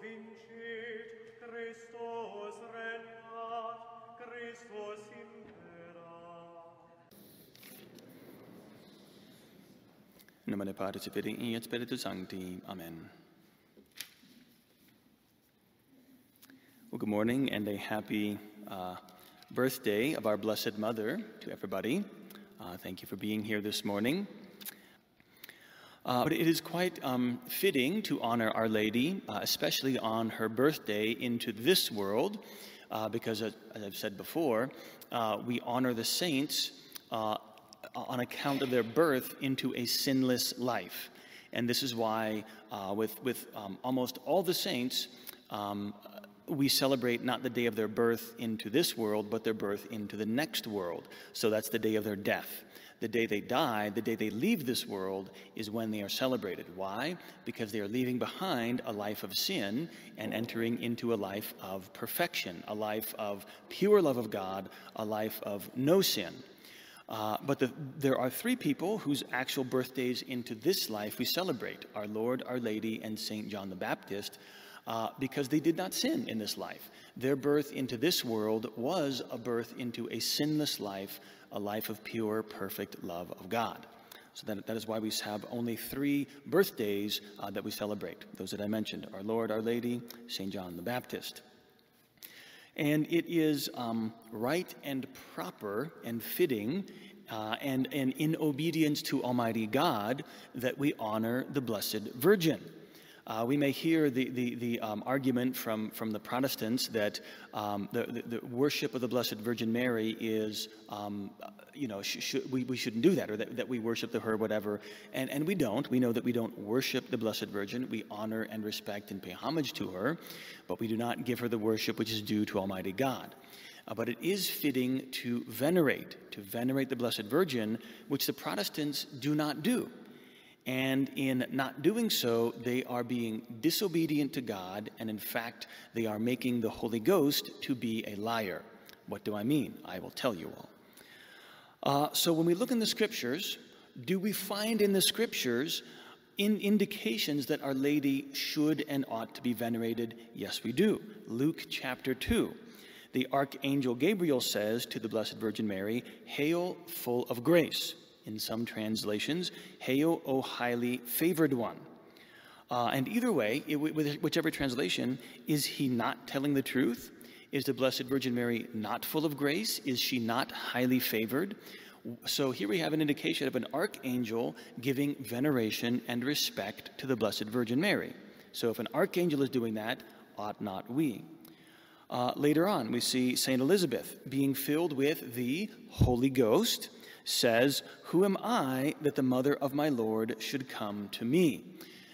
vincit, Christus regnat, Christus imperat. In nome del Padre, Figli e Spirito Sancti. Amen. Well, good morning and a happy birthday of our Blessed Mother to everybody. Thank you for being here this morning. But it is quite fitting to honor Our Lady, especially on her birthday into this world, because, as I've said before, we honor the saints on account of their birth into a sinless life. And this is why with almost all the saints, we celebrate not the day of their birth into this world, but their birth into the next world. So that's the day of their death. The day they die, the day they leave this world, is when they are celebrated. Why? Because they are leaving behind a life of sin and entering into a life of perfection, a life of pure love of God, a life of no sin. But there are three people whose actual birthdays into this life we celebrate: Our Lord, Our Lady, and St. John the Baptist, because they did not sin in this life. Their birth into this world was a birth into a sinless life, a life of pure, perfect love of God. So that is why we have only three birthdays that we celebrate, those that I mentioned: Our Lord, Our Lady, St. John the Baptist. And it is right and proper and fitting and in obedience to Almighty God that we honor the Blessed Virgin. We may hear the argument from the Protestants that the worship of the Blessed Virgin Mary is, we shouldn't do that, or that we worship her, whatever. And we don't. We know that we don't worship the Blessed Virgin. We honor and respect and pay homage to her, but we do not give her the worship which is due to Almighty God. But it is fitting to venerate the Blessed Virgin, which the Protestants do not do. And in not doing so, they are being disobedient to God, and in fact, they are making the Holy Ghost to be a liar. What do I mean? I will tell you all. So when we look in the Scriptures, do we find in the Scriptures indications that Our Lady should and ought to be venerated? Yes, we do. Luke chapter 2. The Archangel Gabriel says to the Blessed Virgin Mary, "Hail, full of grace." In some translations, "Hail, O highly favored one." And either way, whichever translation, is he not telling the truth? Is the Blessed Virgin Mary not full of grace? Is she not highly favored? So here we have an indication of an archangel giving veneration and respect to the Blessed Virgin Mary. So if an archangel is doing that, ought not we? Later on, we see St. Elizabeth, being filled with the Holy Ghost, says, "Who am I that the mother of my Lord should come to me?"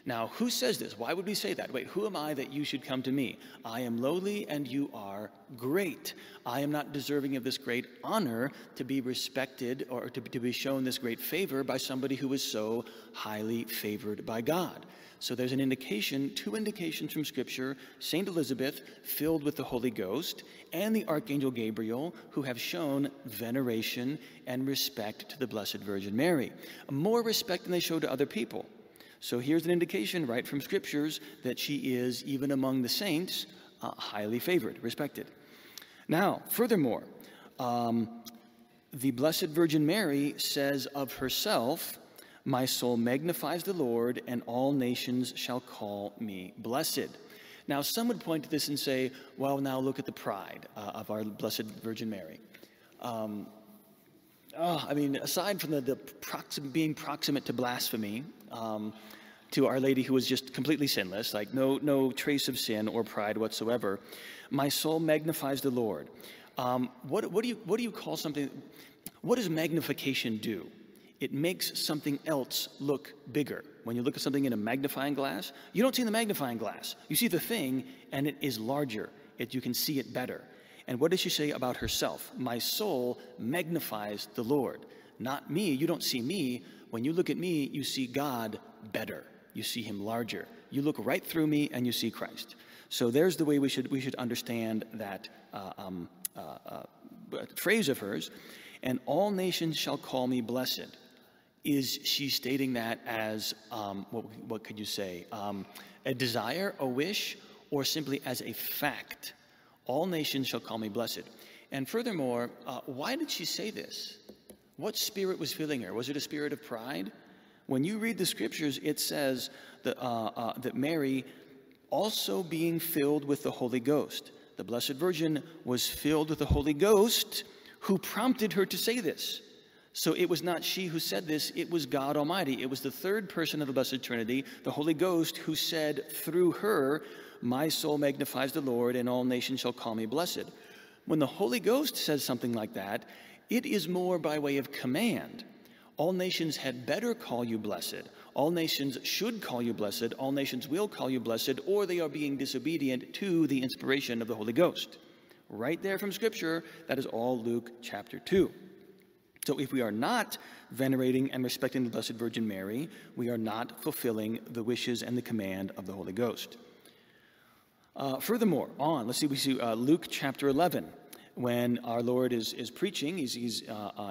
Now, who says this? Why would we say that? Wait, who am I that you should come to me? I am lowly and you are great. I am not deserving of this great honor to be respected or to be shown this great favor by somebody who is so highly favored by God. So there's an indication, two indications from Scripture: St. Elizabeth, filled with the Holy Ghost, and the Archangel Gabriel, who have shown veneration and respect to the Blessed Virgin Mary, more respect than they show to other people. So here's an indication right from Scriptures that she is, even among the saints, highly favored, respected. Now, furthermore, the Blessed Virgin Mary says of herself, "My soul magnifies the Lord, and all nations shall call me blessed." Now, some would point to this and say, well, now look at the pride of our Blessed Virgin Mary. Aside from being proximate to blasphemy, to Our Lady, who was just completely sinless, like no trace of sin or pride whatsoever, "My soul magnifies the Lord." What do you call something? What does magnification do? It makes something else look bigger. When you look at something in a magnifying glass, you don't see the magnifying glass. You see the thing, and it is larger. You can see it better. And what does she say about herself? "My soul magnifies the Lord." Not me. You don't see me. When you look at me, you see God better. You see him larger. You look right through me and you see Christ. So there's the way we should understand that phrase of hers. "And all nations shall call me blessed." Is she stating that as, what could you say, a desire, a wish, or simply as a fact. All nations shall call me blessed. And furthermore, why did she say this? What spirit was filling her? Was it a spirit of pride? When you read the scriptures, it says that Mary, also being filled with the Holy Ghost, the Blessed Virgin was filled with the Holy Ghost, who prompted her to say this. So it was not she who said this, it was God Almighty. It was the third person of the Blessed Trinity, the Holy Ghost, who said through her, "My soul magnifies the Lord, and all nations shall call me blessed." When the Holy Ghost says something like that, it is more by way of command. All nations had better call you blessed. All nations should call you blessed. All nations will call you blessed, or they are being disobedient to the inspiration of the Holy Ghost. Right there from Scripture, that is all Luke chapter 2. So if we are not venerating and respecting the Blessed Virgin Mary, we are not fulfilling the wishes and the command of the Holy Ghost. Furthermore, we see Luke chapter 11, when our Lord is preaching, he's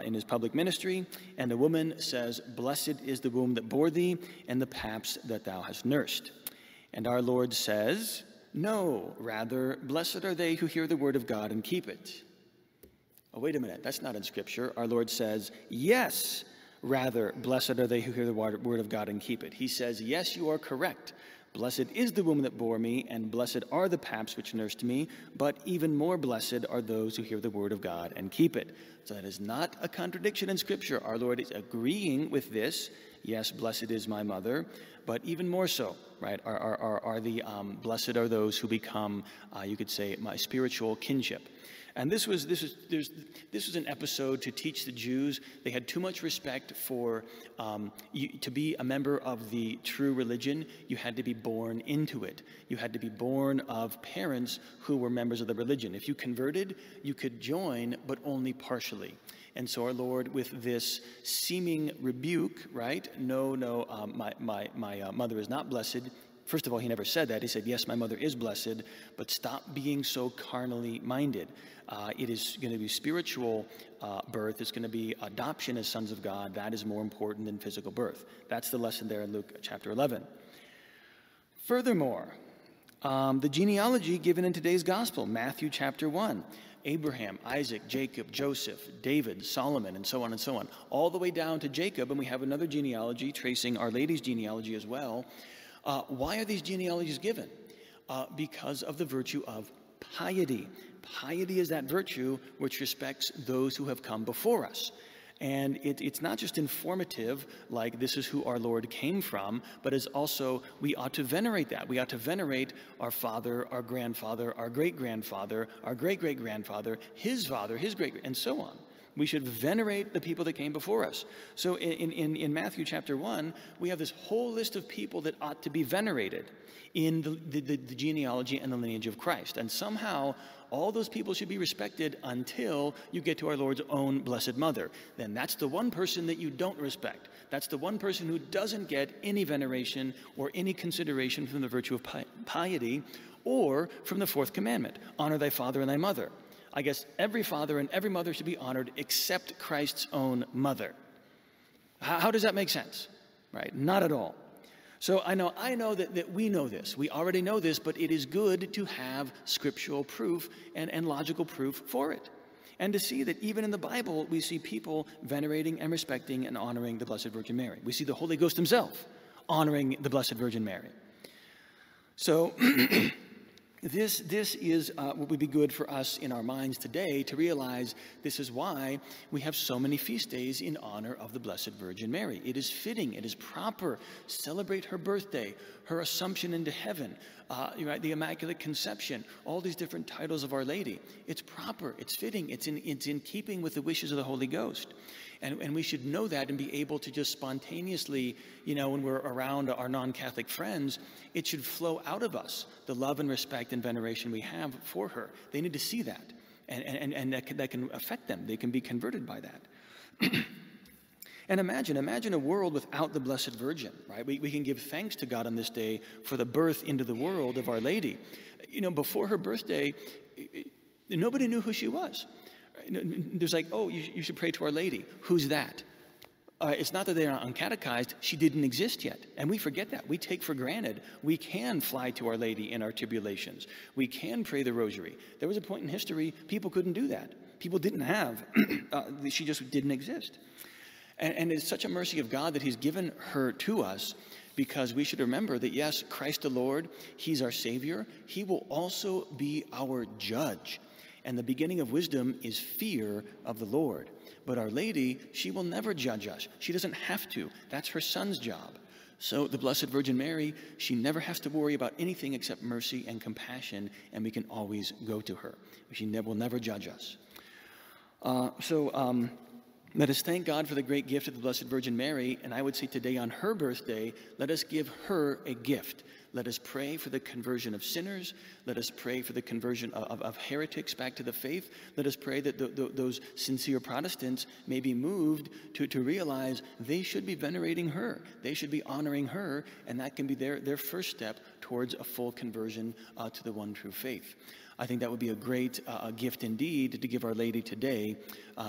in his public ministry, and the woman says, "Blessed is the womb that bore thee, and the paps that thou hast nursed." And our Lord says, "No, rather, blessed are they who hear the word of God and keep it." Oh, wait a minute, that's not in Scripture. Our Lord says, "Yes, rather, blessed are they who hear the word of God and keep it." He says, "Yes, you are correct. Blessed is the womb that bore me, and blessed are the paps which nursed me, but even more blessed are those who hear the word of God and keep it." So that is not a contradiction in Scripture. Our Lord is agreeing with this. Yes, blessed is my mother, but even more so, right, blessed are those who become, you could say, my spiritual kinship. And this was an episode to teach the Jews. They had too much respect for, to be a member of the true religion, you had to be born into it. You had to be born of parents who were members of the religion. If you converted, you could join, but only partially. And so our Lord, with this seeming rebuke, right? No, my mother is not blessed. First of all, he never said that. He said, "Yes, my mother is blessed, but stop being so carnally minded." It is going to be spiritual birth. It's going to be adoption as sons of God. That is more important than physical birth. That's the lesson there in Luke chapter 11. Furthermore, the genealogy given in today's gospel, Matthew chapter 1. Abraham, Isaac, Jacob, Joseph, David, Solomon, and so on, all the way down to Jacob. And we have another genealogy tracing Our Lady's genealogy as well. Why are these genealogies given? Because of the virtue of piety. Piety is that virtue which respects those who have come before us. And it's not just informative, like this is who our Lord came from, but it's also we ought to venerate that. We ought to venerate our father, our grandfather, our great-grandfather, our great-great-grandfather, his father, his great, and so on. We should venerate the people that came before us. So in Matthew chapter 1, we have this whole list of people that ought to be venerated in the genealogy and the lineage of Christ. And somehow, all those people should be respected until you get to our Lord's own Blessed Mother. Then that's the one person that you don't respect. That's the one person who doesn't get any veneration or any consideration from the virtue of piety or from the fourth commandment, honor thy father and thy mother. I guess every father and every mother should be honored except Christ's own mother. How does that make sense? Right? Not at all. So I know that we know this. We already know this, but it is good to have scriptural proof and logical proof for it. And to see that even in the Bible, we see people venerating and respecting and honoring the Blessed Virgin Mary. We see the Holy Ghost himself honoring the Blessed Virgin Mary. So This is what would be good for us in our minds today to realize this is why we have so many feast days in honor of the Blessed Virgin Mary. It is fitting. It is proper. Celebrate her birthday, her assumption into heaven, the Immaculate Conception, all these different titles of Our Lady. It's proper. It's fitting. It's in keeping with the wishes of the Holy Ghost. And we should know that and be able to just spontaneously, when we're around our non-Catholic friends, it should flow out of us, the love and respect and veneration we have for her. They need to see that, and that can affect them. They can be converted by that. And imagine a world without the Blessed Virgin, right? We can give thanks to God on this day for the birth into the world of Our Lady. Before her birthday, nobody knew who she was. There's like, oh, you should pray to Our Lady. Who's that? It's not that they are uncatechized. She didn't exist yet. And we forget that. We take for granted we can fly to Our Lady in our tribulations. We can pray the rosary. There was a point in history people couldn't do that. People didn't have, she just didn't exist. And it's such a mercy of God that he's given her to us, because we should remember that, yes, Christ the Lord, he's our Savior. He will also be our judge. And the beginning of wisdom is fear of the Lord. But Our Lady, she will never judge us. She doesn't have to. That's her Son's job. So the Blessed Virgin Mary, she never has to worry about anything except mercy and compassion, and we can always go to her. She will never judge us. Let us thank God for the great gift of the Blessed Virgin Mary, and I would say today on her birthday, let us give her a gift. Let us pray for the conversion of sinners. Let us pray for the conversion of heretics back to the faith. Let us pray that those sincere Protestants may be moved to realize they should be venerating her. They should be honoring her, and that can be their first step towards a full conversion to the one true faith. I think that would be a great gift indeed to give Our Lady today.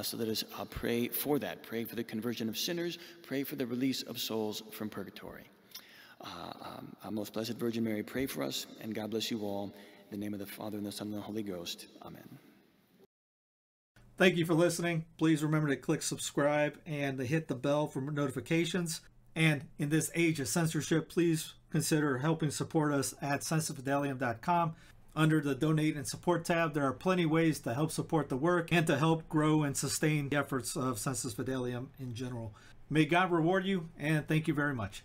So let us pray for that. Pray for the conversion of sinners. Pray for the release of souls from purgatory. Our Most Blessed Virgin Mary, pray for us, and God bless you all. In the name of the Father, and the Son, and the Holy Ghost. Amen. Thank you for listening. Please remember to click subscribe and to hit the bell for notifications. And in this age of censorship, please consider helping support us at sensusfidelium.com. Under the Donate and Support tab, there are plenty of ways to help support the work and to help grow and sustain the efforts of Sensus Fidelium in general. May God reward you, and thank you very much.